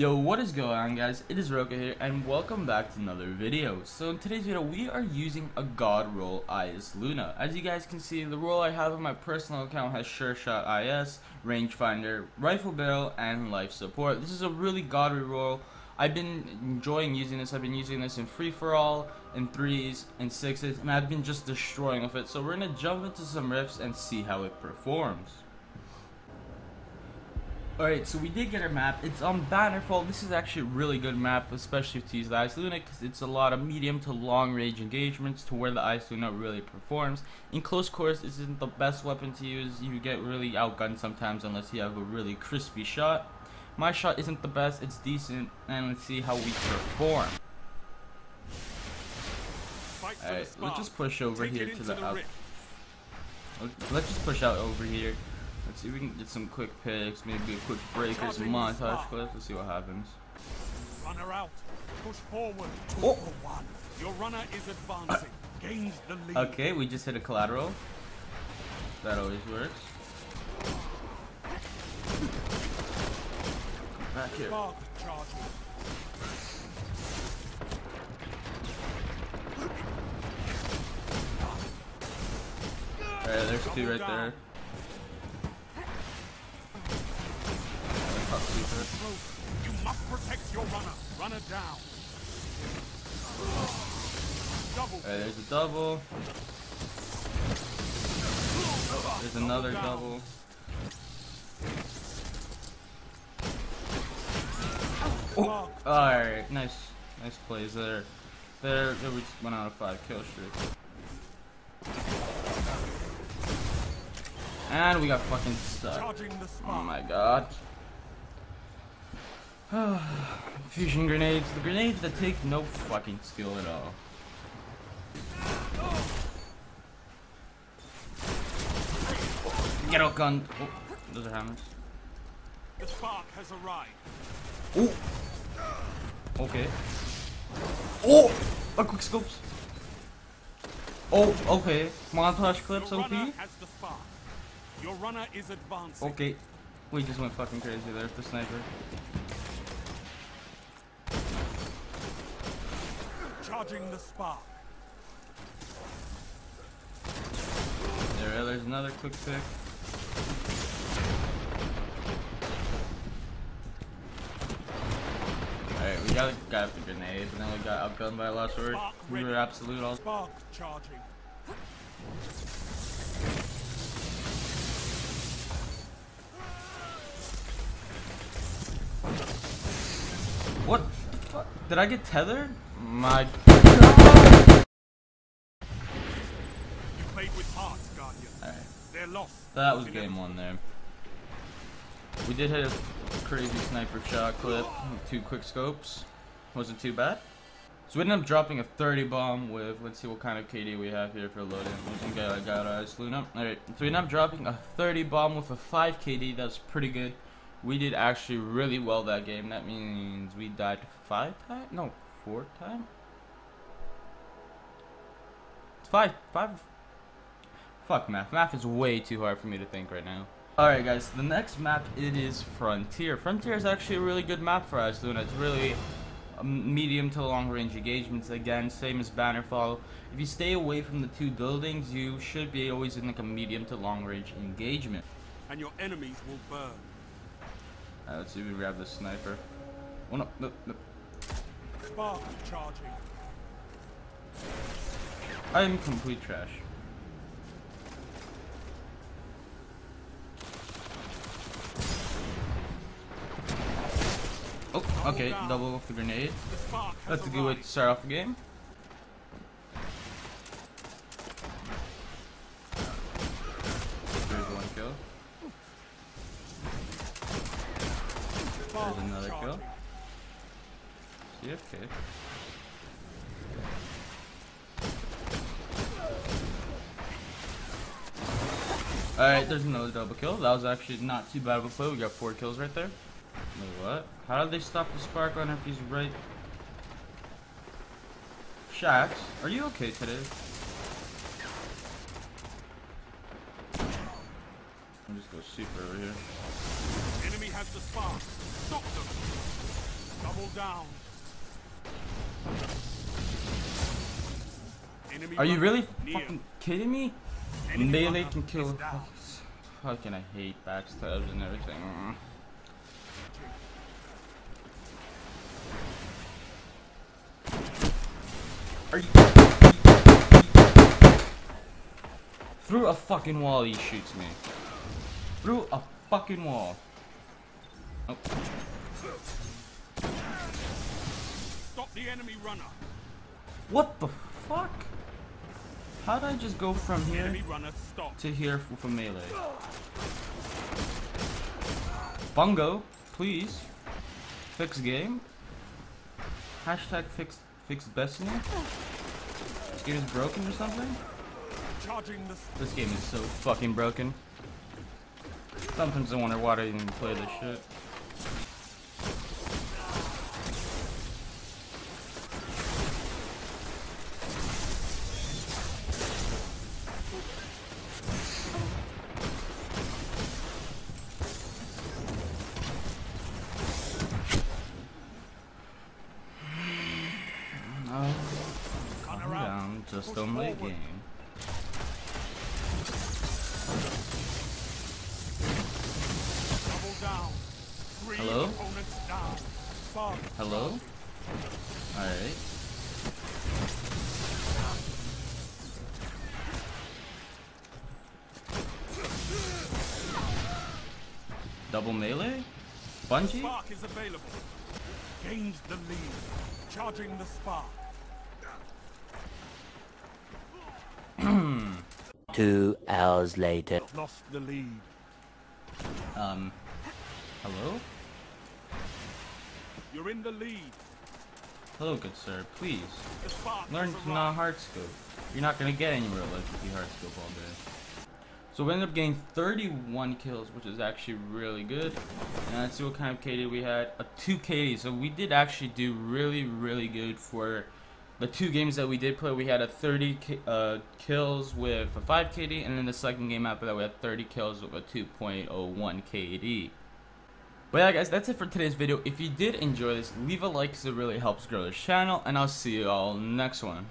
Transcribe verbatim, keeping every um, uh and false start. Yo, what is going on, guys? It is Roka here, and welcome back to another video. So in today's video, we are using a god roll Eyasluna. As you guys can see, the roll I have on my personal account has sure shot is, rangefinder, rifle barrel, and life support. This is a really godly roll. I've been enjoying using this. I've been using this in free for all, in threes, and sixes, and I've been just destroying with it. So we're gonna jump into some riffs and see how it performs. Alright, so we did get our map. It's on Bannerfall. This is actually a really good map, especially to use the Eyasluna, because it's a lot of medium to long range engagements to where the Eyasluna really performs. In close quarters, this isn't the best weapon to use. You get really outgunned sometimes unless you have a really crispy shot. My shot isn't the best, it's decent, and let's see how we perform. Alright, let's just push over here to the out. Let's just push out over here. Let's see if we can get some quick picks, maybe a quick breakers montage clip. Let's see what happens. Runner out. Push forward. Oh. Your runner is advancing. Gains the lead. Okay, we just hit a collateral. That always works. Come back here. Alright, there's two right there. You must protect your runner. Runner down. Double. Right, there's a double. There's another double. Oh. Alright, nice nice plays there. There there we just went on a five kill streak. And we got fucking stuck. Oh my god. Fusion grenades, the grenades that take no fucking skill at all. Get out gunned. Oh, those are hammers. The spark has arrived. Oh. Okay. Oh, a quick scopes. Oh, okay. Montage clips, O P. Your runner is advancing. Okay. We just went fucking crazy there with the sniper. The spark. There, there's another quick pick. Alright, we got got up the grenade, and then we got outgunned by a lot of swords. We were absolute all spark charging. What? What? Did I get tethered? My God. You played with heart, Guardian. All right. They're lost. That was game one there. We did hit a crazy sniper shot clip, two quick scopes. Wasn't too bad. So we ended up dropping a thirty bomb with, let's see what kind of K D we have here for loading. I got I got uh, Eyasluna. All right. So we ended up dropping a thirty bomb with a five K D. That's pretty good. We did actually really well that game. That means we died five times. No. Four time? Five, five. Fuck math. Math is way too hard for me to think right now. Alright guys, so the next map, it is Frontier. Frontier is actually a really good map for us, Eyasluna. It's really um, medium to long range engagements, again, same as Bannerfall. If you stay away from the two buildings, you should be always in like a medium to long range engagement. And your enemies will burn. Alright, let's see if we grab this sniper. Oh no, no, no. I'm complete trash. Oh, okay, double off the grenade. That's a good way to start off the game. There's one kill. There's another kill. Yeah, okay. Alright, there's another double kill. That was actually not too bad of a play. We got four kills right there. Wait, what? How did they stop the spark runner if he's right? Shaxx, are you okay today? I'll just go super over here. Enemy has the spark. Stop them. down. Enemy Are you really fucking kidding me? Enemy Melee can kill. Fucking I hate backstabs and everything. Mm. Are you through a fucking wall? He shoots me through a fucking wall. Oh. Stop the enemy runner. What the fuck? How did I just go from here enemy runner, stop. to here for, for melee? Bungo, please fix game. Hashtag fix. Fix best now? This game is broken or something? This game is so fucking broken. Sometimes I wonder why I even play this shit. Just on my game. Hello? Hello? Alright. Double melee? Bungee? Spark is available. Gained the lead. Charging the spark. Two hours later. Lost the lead. Um. Hello? You're in the lead. Hello, good sir. Please learn to not hardscope. You're not gonna get anywhere like if you hardscope all day. So we ended up getting thirty-one kills, which is actually really good. And let's see what kind of K D we had. A two K D. So we did actually do really, really good for. The two games that we did play, we had a thirty uh, kills with a five K D, and then the second game after that, we had thirty kills with a two point oh one K D. But yeah, guys, that's it for today's video. If you did enjoy this, leave a like because it really helps grow this channel, and I'll see you all next one.